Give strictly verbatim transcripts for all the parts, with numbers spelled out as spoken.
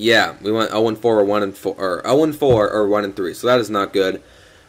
Yeah, we went oh and four or one and four, or oh and four or one and three, so that is not good.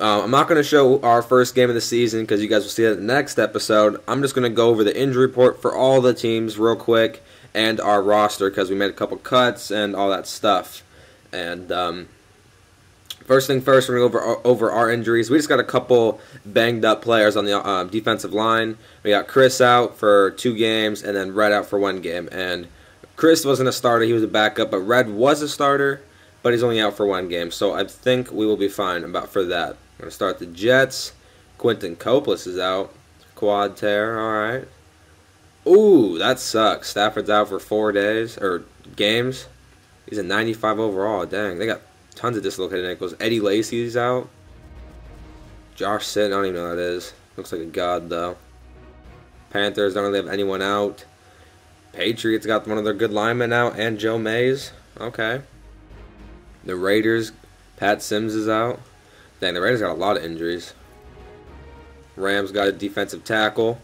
Uh, I'm not going to show our first game of the season because you guys will see that in the next episode. I'm just going to go over the injury report for all the teams real quick and our roster because we made a couple cuts and all that stuff. And um, first thing first, we're going to go over, over our injuries. We just got a couple banged-up players on the uh, defensive line. We got Chris out for two games and then Red out for one game. And Chris wasn't a starter. He was a backup, but Red was a starter. But he's only out for one game, so I think we will be fine about for that. We're going to start the Jets. Quentin Copeless is out. Quad tear, all right. Ooh, that sucks. Stafford's out for four days, or games. He's a ninety-five overall, dang. They got tons of dislocated ankles. Eddie Lacy's out. Josh Sitton, I don't even know who that is. Looks like a god, though. Panthers don't really have anyone out. Patriots got one of their good linemen out, and Joe Mays. Okay. The Raiders, Pat Sims is out. Dang, the Raiders got a lot of injuries. Rams got a defensive tackle.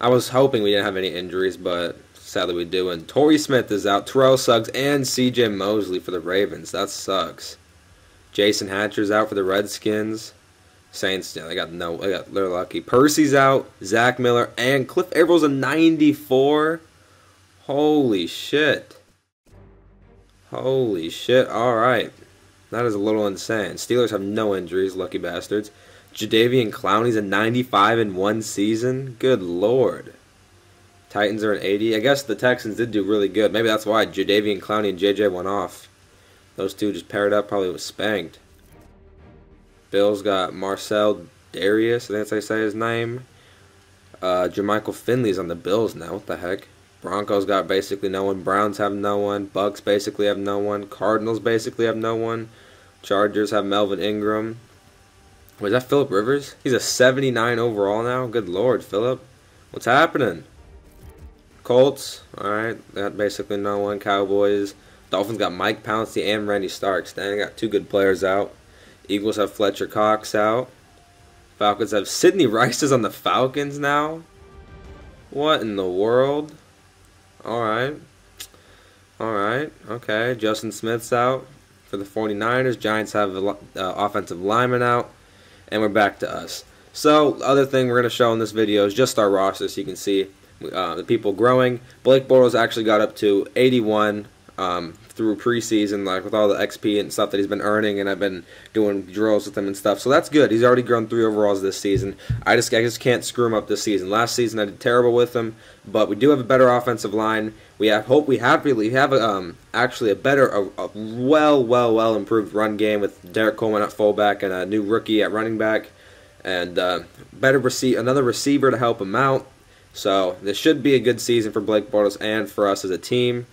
I was hoping we didn't have any injuries, but sadly we do. And Torrey Smith is out. Terrell Suggs and C J Mosley for the Ravens. That sucks. Jason Hatcher's out for the Redskins. Saints, yeah, they got no, they got, they're lucky. Percy's out. Zach Miller and Cliff Avril's a ninety-four. Holy shit. Holy shit, alright. That is a little insane. Steelers have no injuries, lucky bastards. Jadeveon Clowney's a ninety-five in one season? Good lord. Titans are an eighty. I guess the Texans did do really good. Maybe that's why Jadeveon Clowney and J J went off. Those two just paired up, probably was spanked. Bills got Marcel Darius, I think that's how you say his name. Uh, Jermichael Finley's on the Bills now, what the heck? Broncos got basically no one. Browns have no one. Bucks basically have no one. Cardinals basically have no one. Chargers have Melvin Ingram. Was that Phillip Rivers? He's a seventy-nine overall now. Good lord, Phillip. What's happening? Colts. Alright, they got basically no one. Cowboys. Dolphins got Mike Pouncey and Randy Starks. Dang, got two good players out. Eagles have Fletcher Cox out. Falcons have Sidney Rice is on the Falcons now. What in the world? Alright, alright, okay, Justin Smith's out for the forty-niners, Giants have an uh, offensive lineman out, and we're back to us. So, the other thing we're going to show in this video is just our roster, so you can see uh, the people growing. Blake Bortles actually got up to eighty-one um, through preseason, like with all the X P and stuff that he's been earning, and I've been doing drills with him and stuff, so that's good. He's already grown three overalls this season. I just, I just can't screw him up this season. Last season I did terrible with him. But we do have a better offensive line. We have hope we have really have a, um, actually a better, a, a well, well, well improved run game with Derrick Coleman at fullback and a new rookie at running back, and uh, better receive another receiver to help him out. So this should be a good season for Blake Bortles and for us as a team.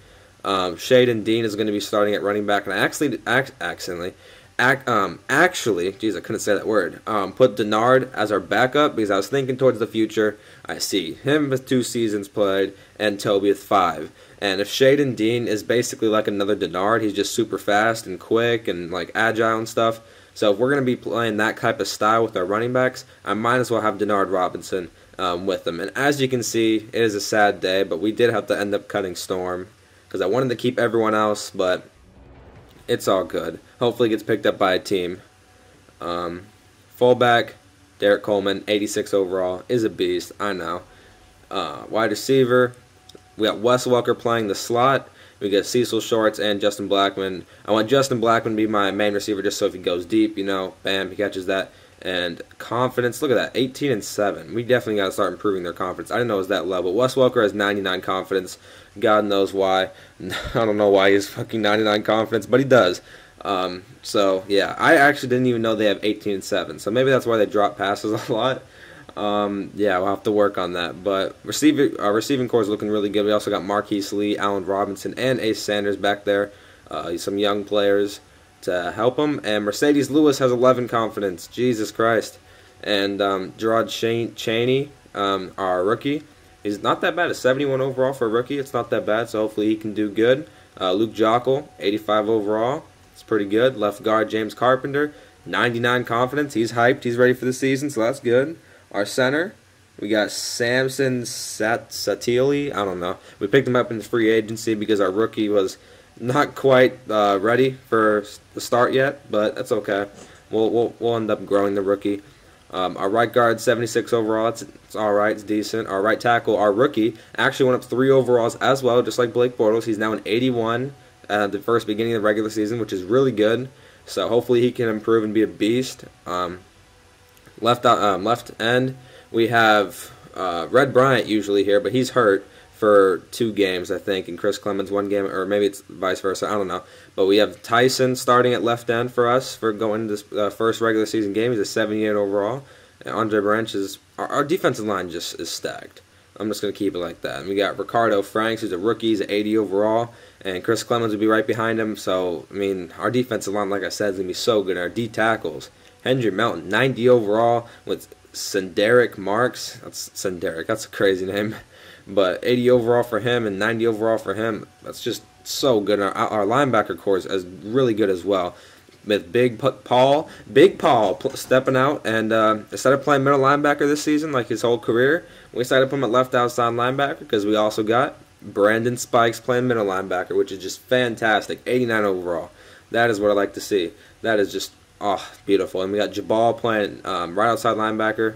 Um, Shade and Dean is going to be starting at running back, and I actually, ac accidentally, ac um, actually, geez, I couldn't say that word. Um, put Denard as our backup because I was thinking towards the future. I see him with two seasons played and Toby with five. And if Shade and Dean is basically like another Denard, he's just super fast and quick and like agile and stuff. So if we're going to be playing that type of style with our running backs, I might as well have Denard Robinson um, with them. And as you can see, it is a sad day, but we did have to end up cutting Storm because I wanted to keep everyone else, but it's all good. Hopefully it gets picked up by a team. Um, fullback, Derrick Coleman, eighty-six overall, is a beast, I know. Uh, wide receiver, we got Wes Welker playing the slot. We got Cecil Shorts and Justin Blackmon. I want Justin Blackmon to be my main receiver just so if he goes deep, you know, bam, he catches that. And confidence, look at that, eighteen and seven. We definitely got to start improving their confidence. I didn't know it was that low, but Wes Welker has ninety-nine confidence. God knows why. I don't know why he's fucking ninety-nine confidence, but he does. Um, so, yeah, I actually didn't even know they have eighteen and seven, so maybe that's why they drop passes a lot. Um, yeah, we'll have to work on that, but receiving, our receiving core is looking really good. We also got Marquise Lee, Allen Robinson, and Ace Sanders back there, uh, some young players to help them, and Mercedes Lewis has eleven confidence, Jesus Christ, and um, Gerard Chaney, um, our rookie, he's not that bad, a seventy-one overall for a rookie, it's not that bad, so hopefully he can do good. uh, Luke Joeckel, eighty-five overall. It's pretty good. Left guard, James Carpenter, ninety-nine confidence. He's hyped. He's ready for the season, so that's good. Our center, we got Samson Satili. I don't know. We picked him up in free agency because our rookie was Not quite uh, ready for the start yet, but that's okay. We'll we'll, we'll end up growing the rookie. Um, our right guard, seventy-six overall. It's, it's all right. It's decent. Our right tackle, our rookie, actually went up three overalls as well, just like Blake Bortles. He's now an eighty-one at the first beginning of the regular season, which is really good. So hopefully he can improve and be a beast. Um, left out, um, left end, we have uh, Red Bryant usually here, but he's hurt for two games, I think, and Chris Clemons one game, or maybe it's vice versa, I don't know. But we have Tyson starting at left end for us for going into this uh, first regular season game. He's a seventy-eight overall. And Andre Branch is, our, our defensive line just is stacked. I'm just going to keep it like that. And we got Ricardo Franks, who's a rookie, he's an eighty overall, and Chris Clemons would be right behind him. So, I mean, our defensive line, like I said, is going to be so good. Our D tackles, Henry Melton, ninety overall, with Sen'Derrick Marks. That's Sen'Derrick, that's a crazy name. But eighty overall for him and ninety overall for him, that's just so good. Our, our linebacker corps is really good as well. With Big Paul, Big Paul stepping out, and uh, instead of playing middle linebacker this season like his whole career, we decided to put him at left outside linebacker because we also got Brandon Spikes playing middle linebacker, which is just fantastic. eighty-nine overall. That is what I like to see. That is just oh beautiful. And we got Jabal playing um, right outside linebacker.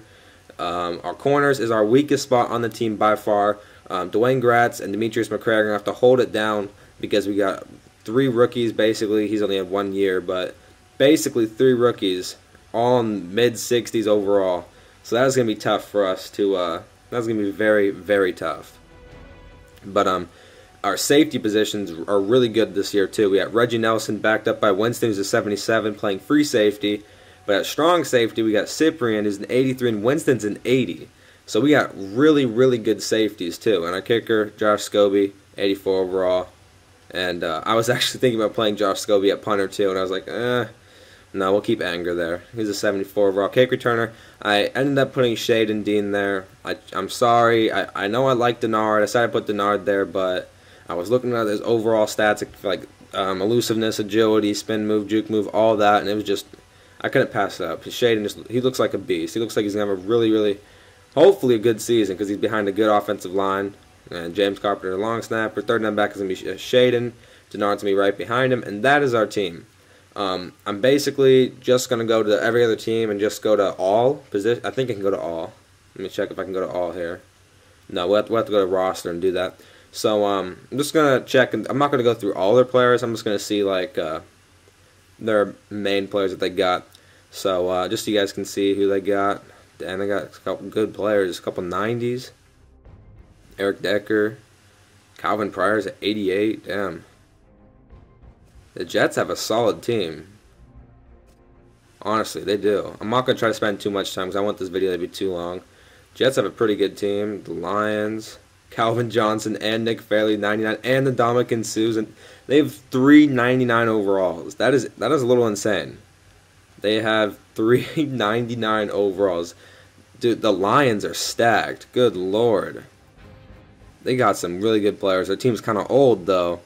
Um, our corners is our weakest spot on the team by far. Um, Dwayne Gratz and Demetrius McCray are going to have to hold it down because we got three rookies basically. He's only had one year, but basically three rookies all in mid sixties overall. So that is going to be tough for us to, uh, that's going to be very, very tough. But um, our safety positions are really good this year too. We got Reggie Nelson backed up by Winston, who's a seventy-seven, playing free safety. But at strong safety, we got Cyprian, who's an eighty-three, and Winston's an eighty. So we got really, really good safeties, too. And our kicker, Josh Scobee, eighty-four overall. And uh, I was actually thinking about playing Josh Scobee at punter, too. And I was like, eh, no, we'll keep Anger there. He's a seventy-four overall kick returner. I ended up putting Shade and Dean there. I, I'm sorry. I, I know I like Denard. I decided to put Denard there, but I was looking at his overall stats, like um, elusiveness, agility, spin move, juke move, all that. And it was just, I couldn't pass it up. Shade, just, he looks like a beast. He looks like he's going to have a really, really, hopefully a good season because he's behind a good offensive line. And James Carpenter, long snapper. Third down back is going to be Shade. Denard's going to be right behind him. And that is our team. Um, I'm basically just going to go to every other team and just go to all position. I think I can go to all. Let me check if I can go to all here. No, we'll have to, we'll have to go to roster and do that. So um, I'm just going to check. I'm not going to go through all their players. I'm just going to see like uh, their main players that they got. So uh, just so you guys can see who they got. And they got a couple good players, a couple nineties. Eric Decker, Calvin Pryor's at eighty-eight, damn. The Jets have a solid team. Honestly, they do. I'm not going to try to spend too much time because I want this video to be too long. Jets have a pretty good team. The Lions, Calvin Johnson and Nick Fairley, ninety-nine, and the Dominican Susan. They have three ninety-nine overalls. That is, that is a little insane. They have three ninety-nine overalls. Dude, the Lions are stacked. Good lord. They got some really good players. Their team's kind of old, though.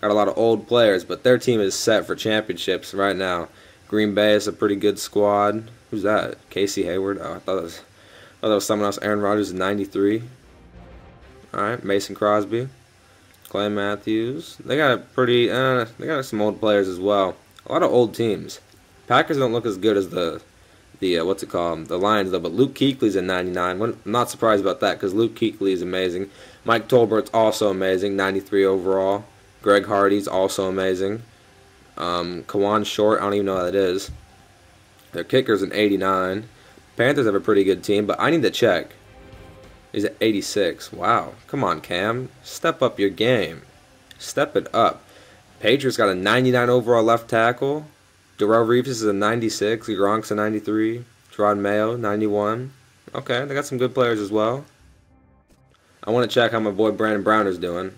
Got a lot of old players, but their team is set for championships right now. Green Bay is a pretty good squad. Who's that? Casey Hayward? Oh, I thought that was, I thought that was someone else. Aaron Rodgers is ninety-three. All right, Mason Crosby. Clay Matthews. They got a pretty, uh, they got some old players as well. A lot of old teams. Packers don't look as good as the, the uh, what's it called, the Lions, though. But Luke Kuechly's at ninety-nine. I'm not surprised about that because Luke Kuechly is amazing. Mike Tolbert's also amazing, ninety-three overall. Greg Hardy's also amazing. Um, Kawan Short, I don't even know how that is. Their kicker's an eighty-nine. Panthers have a pretty good team, but I need to check. He's at eighty-six. Wow. Come on, Cam. Step up your game. Step it up. Patriots got a ninety-nine overall left tackle. Darrell Reeves is a ninety-six, Gronk's a ninety-three, Jerod Mayo, ninety-one. Okay, they got some good players as well. I want to check how my boy Brandon Brown is doing.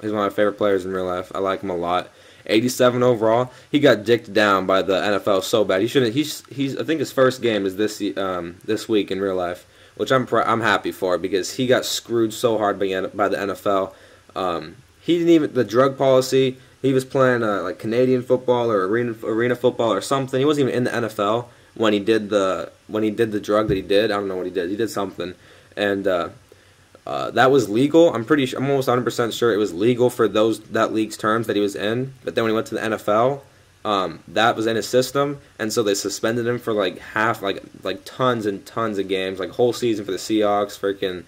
He's one of my favorite players in real life. I like him a lot. eighty-seven overall. He got dicked down by the N F L so bad. He shouldn't. He's. He's. I think his first game is this. Um. This week in real life, which I'm. Pr I'm happy for because he got screwed so hard by by the N F L. Um. He didn't even the drug policy. He was playing uh, like Canadian football or arena arena football or something. He wasn't even in the N F L when he did the when he did the drug that he did. I don't know what he did. He did something, and uh, Uh, that was legal. I'm pretty sure, I'm almost one hundred percent sure it was legal for those that league's terms that he was in. But then when he went to the N F L, um, that was in his system, and so they suspended him for like half, like like tons and tons of games, like whole season for the Seahawks. Freaking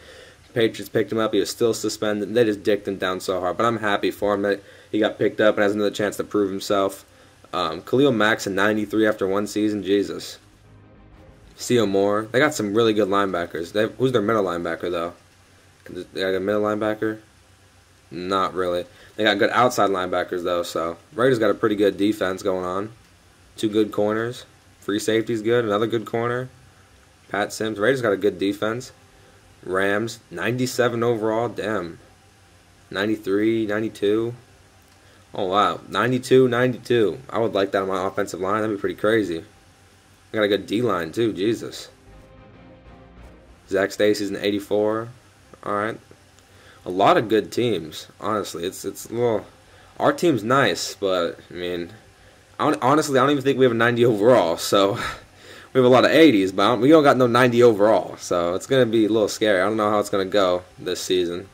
Patriots picked him up. He was still suspended. They just dicked him down so hard. But I'm happy for him that he got picked up and has another chance to prove himself. Um, Khalil Mack's in ninety-three after one season. Jesus. C O Moore. They got some really good linebackers. They have, who's their middle linebacker though? They got a middle linebacker? Not really. They got good outside linebackers, though, so Raiders got a pretty good defense going on. Two good corners. Free safety's good. Another good corner. Pat Sims. Raiders got a good defense. Rams, ninety-seven overall. Damn. ninety-three, ninety-two. Oh, wow. ninety-two, ninety-two. I would like that on my offensive line. That'd be pretty crazy. They got a good D-line, too. Jesus. Zach Stacy's an eighty-four. All right, a lot of good teams. Honestly, it's it's a little. Our team's nice, but I mean, I don't, honestly, I don't even think we have a ninety overall. So we have a lot of eighties, but don't, we don't got no ninety overall. So it's gonna be a little scary. I don't know how it's gonna go this season.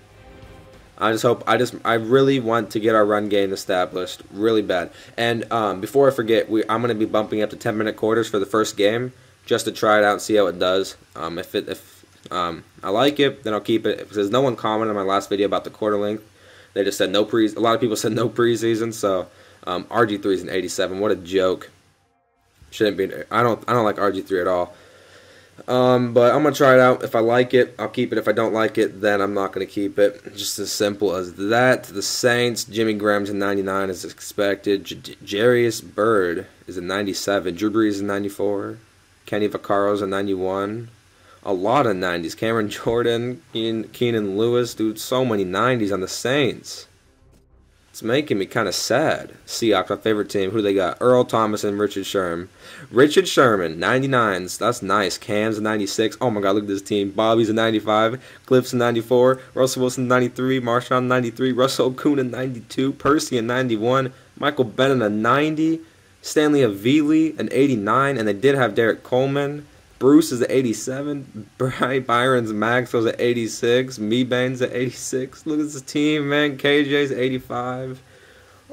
I just hope. I just. I really want to get our run game established really bad. And um, before I forget, we I'm gonna be bumping up to ten minute quarters for the first game just to try it out and see how it does. Um, if it if Um, I like it, then I'll keep it. Because no one commented on my last video about the quarter length. They just said no pre. A lot of people said no preseason. So um, R G three is an eighty-seven. What a joke! Shouldn't be. I don't. I don't like R G three at all. Um, but I'm gonna try it out. If I like it, I'll keep it. If I don't like it, then I'm not gonna keep it. Just as simple as that. The Saints. Jimmy Graham's a ninety-nine as expected. J Jarius Byrd is a ninety-seven. Drew Brees is a ninety-four. Kenny Vaccaro's a ninety-one. A lot of nineties. Cameron Jordan, Keenan, Keenan Lewis, dude, so many nineties on the Saints. It's making me kind of sad. Seahawks, my favorite team. Who they got? Earl Thomas and Richard Sherman. Richard Sherman, ninety-nines. That's nice. Cam's a ninety-six. Oh my God, look at this team. Bobby's a ninety-five. Cliff's a ninety-four. Russell Wilson, ninety-three. Marshawn, ninety-three. Russell Kuhn, a ninety-two. Percy, a ninety-one. Michael Bennett, a ninety. Stanley Avili, an eighty-nine. And they did have Derrick Coleman. Bruce is at eighty-seven. Bry Byron's Maxwell's at eighty-six. Mebane's at eighty-six. Look at this team, man. K J's eighty-five.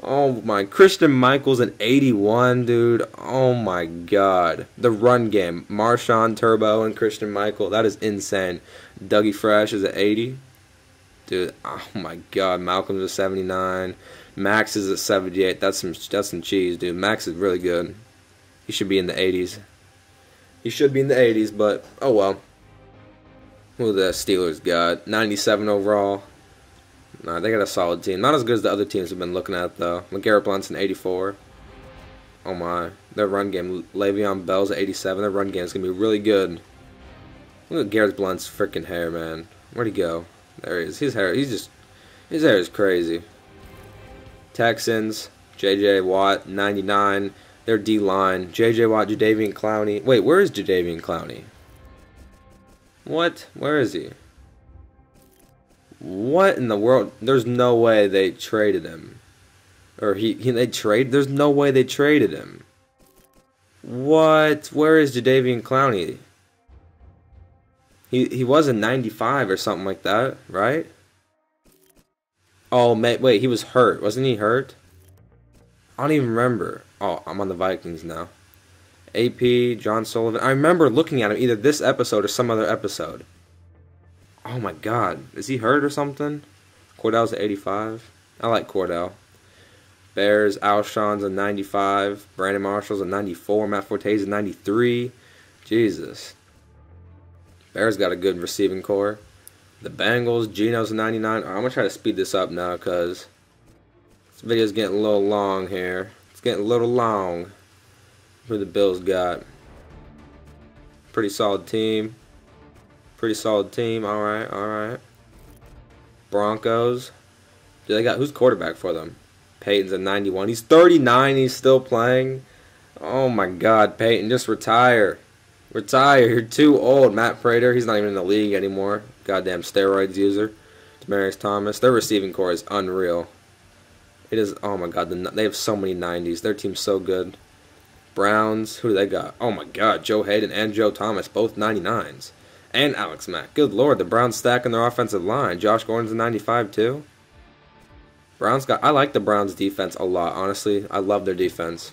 Oh, my. Christian Michael's at eighty-one, dude. Oh, my God. The run game. Marshawn, Turbo, and Christian Michael. That is insane. Dougie Fresh is at eighty. Dude, oh, my God. Malcolm's at seventy-nine. Max is at seventy-eight. That's some, that's some cheese, dude. Max is really good. He should be in the eighties. He should be in the eighties, but oh well. Who the Steelers got? ninety-seven overall. Nah, they got a solid team. Not as good as the other teams we've been looking at, though. LeGarrette Blount's an eighty-four. Oh my. Their run game. Le'Veon Bell's at eighty-seven. Their run game is going to be really good. Look at Garrett Blount's freaking hair, man. Where'd he go? There he is. His hair, he's just. His hair is crazy. Texans. J J Watt, ninety-nine. Their D-line, J J Watt, Jadeveon Clowney. Wait, where is Jadeveon Clowney? What? Where is he? What in the world? There's no way they traded him. Or he, he they trade? There's no way they traded him. What? Where is Jadeveon Clowney? He he was a ninety-five or something like that, right? Oh, man, wait, he was hurt. Wasn't he hurt? I don't even remember. Oh, I'm on the Vikings now. A P, John Sullivan. I remember looking at him either this episode or some other episode. Oh my God. Is he hurt or something? Cordell's at eighty-five. I like Cordell. Bears, Alshon's at ninety-five. Brandon Marshall's at ninety-four. Matt Forte's at ninety-three. Jesus. Bears got a good receiving core. The Bengals, Geno's at ninety-nine. Right, I'm going to try to speed this up now because this video's getting a little long here. Getting a little long for the Bills got. Pretty solid team. Pretty solid team. Alright, alright. Broncos. Dude, they got who's quarterback for them? Peyton's at ninety-one. He's thirty-nine. He's still playing. Oh my God, Peyton, just retire. Retire. You're too old. Matt Prater, he's not even in the league anymore. Goddamn steroids user. Demarius Thomas. Their receiving core is unreal. It is, oh my God, they have so many nineties. Their team's so good. Browns, who do they got? Oh my God, Joe Hayden and Joe Thomas, both ninety-nines. and Alex Mack. Good lord, the Browns stacking their offensive line. Josh Gordon's a ninety-five too. Browns got. I like the Browns defense a lot, honestly. I love their defense.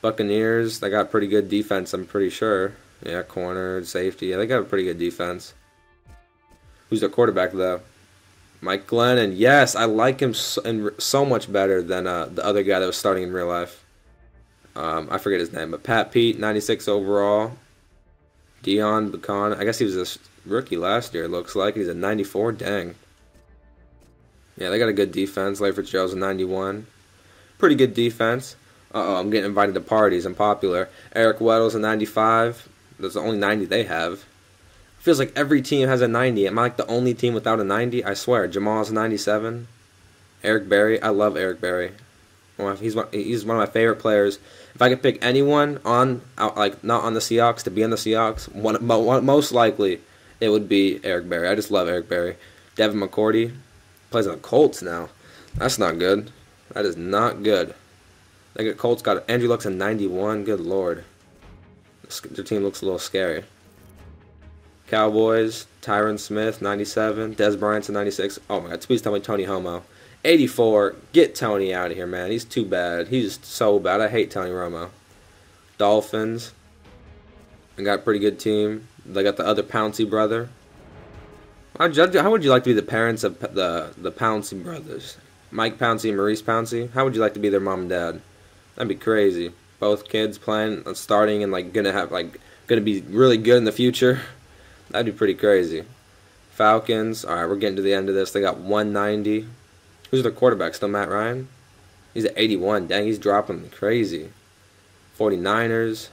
Buccaneers, they got pretty good defense, I'm pretty sure. Yeah, corner, safety. Yeah, they got a pretty good defense. Who's their quarterback though? Mike Glennon. Yes, I like him so, so much better than uh, the other guy that was starting in real life. Um, I forget his name, but Pat Pete, ninety-six overall. Dion Buchan, I guess he was a rookie last year, it looks like. He's a ninety-four, dang. Yeah, they got a good defense. Larry Fitzgerald's a ninety-one. Pretty good defense. Uh-oh, I'm getting invited to parties. I'm popular. Eric Weddle's a ninety-five. That's the only ninety they have. It feels like every team has a ninety. Am I like the only team without a ninety? I swear. Jamal's a ninety-seven. Eric Berry. I love Eric Berry. He's one, he's one of my favorite players. If I could pick anyone on, out, like not on the Seahawks, to be on the Seahawks, one, one, most likely it would be Eric Berry. I just love Eric Berry. Devin McCourty plays on the Colts now. That's not good. That is not good. They got Colts got Andrew Luck's a ninety-one. Good lord, their team looks a little scary. Cowboys, Tyron Smith, ninety-seven. Des Bryant's a ninety-six. Oh my God! Please tell me Tony Romo. eighty-four, get Tony out of here, man. He's too bad. He's so bad. I hate Tony Romo. Dolphins. They got a pretty good team. They got the other Pouncey brother. How would you like to be the parents of the, the Pouncey brothers? Mike Pouncey and Maurice Pouncey? How would you like to be their mom and dad? That'd be crazy. Both kids playing, starting, and like gonna have like gonna be really good in the future. That'd be pretty crazy. Falcons. All right, we're getting to the end of this. They got one ninety. Who's their quarterback? Still Matt Ryan? He's at eighty-one. Dang, he's dropping crazy. forty-niners.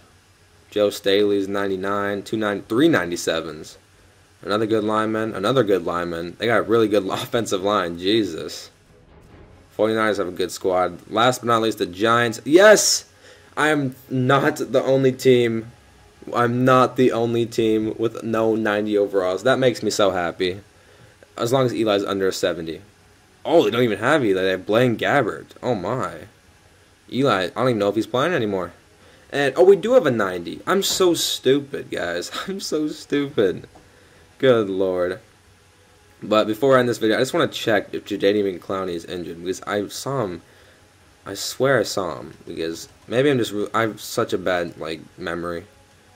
Joe Staley's ninety-nine. two ninety-three ninety-sevens. Another good lineman. Another good lineman. They got a really good offensive line. Jesus. forty-niners have a good squad. Last but not least, the Giants. Yes! I am not the only team. I'm not the only team with no ninety overalls. That makes me so happy. As long as Eli's under a seventy. Oh, they don't even have Eli. They have Blaine Gabbert. Oh, my. Eli, I don't even know if he's playing anymore. And, oh, we do have a ninety. I'm so stupid, guys. I'm so stupid. Good Lord. But before I end this video, I just want to check if Jadeveon Clowney is injured. Because I saw him. I swear I saw him. Because maybe I'm just... I have such a bad, like, memory.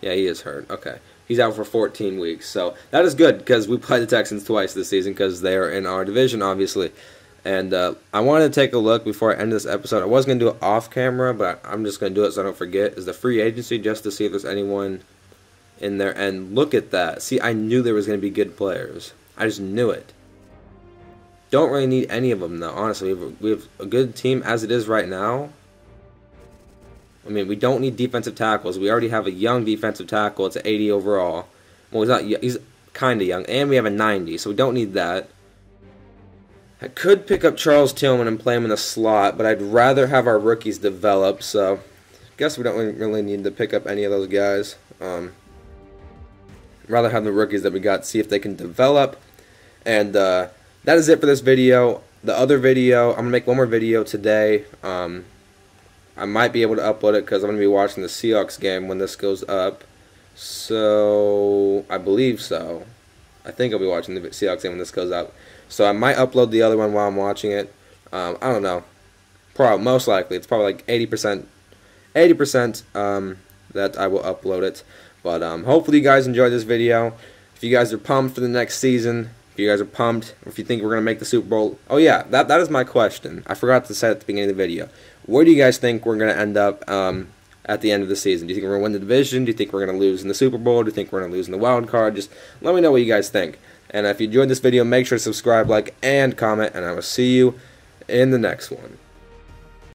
Yeah, he is hurt. Okay. He's out for fourteen weeks. So, that is good. Because we played the Texans twice this season. Because they are in our division, obviously. And uh, I wanted to take a look before I end this episode. I was going to do it off camera, but I'm just going to do it so I don't forget. Is the free agency just to see if there's anyone in there. And look at that. See, I knew there was going to be good players. I just knew it. Don't really need any of them, though, honestly. We have, a, we have a good team as it is right now. I mean, we don't need defensive tackles. We already have a young defensive tackle. It's an eighty overall. Well, he's not. He's kind of young. And we have a ninety, so we don't need that. I could pick up Charles Tillman and play him in the slot, but I'd rather have our rookies develop, so I guess we don't really need to pick up any of those guys. Um, I'd rather have the rookies that we got, see if they can develop. And uh, that is it for this video. The other video, I'm going to make one more video today. Um, I might be able to upload it because I'm going to be watching the Seahawks game when this goes up. So, I believe so. I think I'll be watching the Seahawks game when this goes up. So I might upload the other one while I'm watching it. Um, I don't know. Probably, most likely. It's probably like eighty percent eighty percent um, that I will upload it. But um, hopefully you guys enjoyed this video. If you guys are pumped for the next season, if you guys are pumped, if you think we're going to make the Super Bowl. Oh yeah, that that is my question. I forgot to say it at the beginning of the video. Where do you guys think we're going to end up um, at the end of the season? Do you think we're going to win the division? Do you think we're going to lose in the Super Bowl? Do you think we're going to lose in the wild card? Just let me know what you guys think. And if you enjoyed this video, make sure to subscribe, like, and comment. And I will see you in the next one.